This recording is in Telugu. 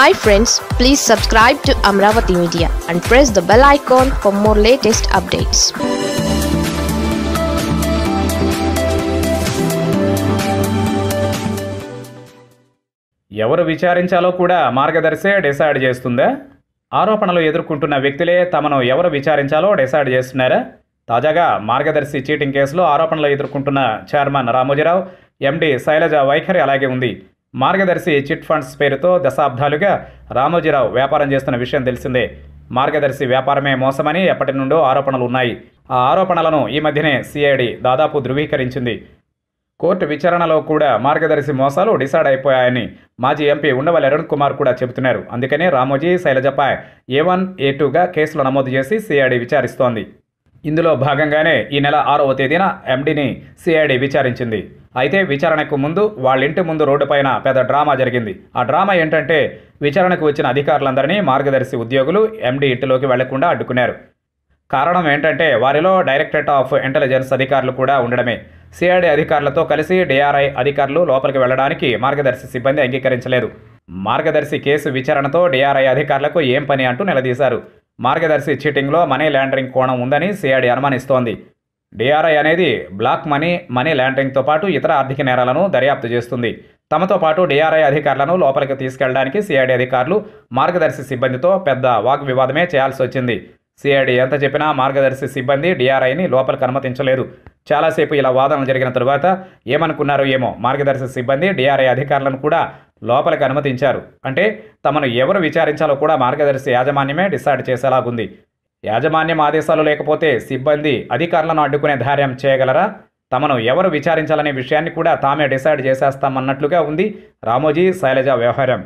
Hi friends, please subscribe to Amaravathi Media and press the bell icon for more latest updates. ఎవరు విచారించాలో కూడా మార్గదర్శే డిసైడ్ చేస్తుందా? ఆరోపణలు ఎదుర్కొంటున్న వ్యక్తులే తమను ఎవరు విచారించాలో డిసైడ్ చేస్తున్నారా? తాజాగా మార్గదర్శి చీటింగ్ కేసులో ఆరోపణలు ఎదుర్కొంటున్న చైర్మన్ రామోజీరావు, ఎండి శైలజ వైఖరి అలాగే ఉంది. మార్గదర్శి చిట్ ఫండ్స్ పేరుతో దశాబ్దాలుగా రామోజీరావు వ్యాపారం చేస్తున్న విషయం తెలిసిందే. మార్గదర్శి వ్యాపారమే మోసమని ఎప్పటి నుండో ఆరోపణలు ఉన్నాయి. ఆ ఆరోపణలను ఈ మధ్యనే సిఐడి దాదాపు ధృవీకరించింది. కోర్టు విచారణలో కూడా మార్గదర్శి మోసాలు డిసైడ్ అయిపోయాయని మాజీ ఎంపీ ఉండవల్లి అరుణ్ కుమార్ కూడా చెబుతున్నారు. అందుకనే రామోజీ శైలజపై A1, A2గా కేసులు నమోదు చేసి సిఐడి విచారిస్తోంది. ఇందులో భాగంగానే ఈ నెల 6వ తేదీన ఎండీని సిఐడి విచారించింది. అయితే విచారణకు ముందు వాళ్ళ ఇంటి ముందు రోడ్డుపైన పెద్ద డ్రామా జరిగింది. ఆ డ్రామా ఏంటంటే, విచారణకు వచ్చిన అధికారులందరినీ మార్గదర్శి ఉద్యోగులు ఎండీ ఇంటిలోకి వెళ్లకుండా అడ్డుకున్నారు. కారణం ఏంటంటే వారిలో డైరెక్టరేట్ ఆఫ్ ఇంటెలిజెన్స్ అధికారులు కూడా ఉండడమే. సిఐడి అధికారులతో కలిసి DRI అధికారులు లోపలికి వెళ్లడానికి మార్గదర్శి సిబ్బంది అంగీకరించలేదు. మార్గదర్శి కేసు విచారణతో DRI అధికారులకు ఏం పని అంటూ నిలదీశారు. మార్గదర్శి చీటింగ్లో మనీ ల్యాండరింగ్ కోణం ఉందని సిఐడి అనుమానిస్తోంది. DRI అనేది బ్లాక్ మనీ ల్యాండరింగ్తో పాటు ఇతర ఆర్థిక నేరాలను దర్యాప్తు చేస్తుంది. తమతో పాటు DRI అధికారులను లోపలికి తీసుకెళ్లడానికి సిఐడి అధికారులు మార్గదర్శి సిబ్బందితో పెద్ద వాగ్వివాదమే చేయాల్సి వచ్చింది. సిఐడి ఎంత చెప్పినా మార్గదర్శి సిబ్బంది DRIని లోపలికి అనుమతించలేదు. చాలాసేపు ఇలా వాదనలు జరిగిన తరువాత ఏమనుకున్నారో ఏమో, మార్గదర్శి సిబ్బంది DRI అధికారులను కూడా లోపలికి అనుమతించారు. అంటే తమను ఎవరు విచారించాలో కూడా మార్గదర్శి యాజమాన్యమే డిసైడ్ చేసేలాగుంది. యాజమాన్యం ఆదేశాలు లేకపోతే సిబ్బంది అధికారులను అడ్డుకునే ధైర్యం చేయగలరా? తమను ఎవరు విచారించాలనే విషయాన్ని కూడా తామే డిసైడ్ చేసేస్తామన్నట్లుగా ఉంది రామోజీ శైలజ వ్యవహారం.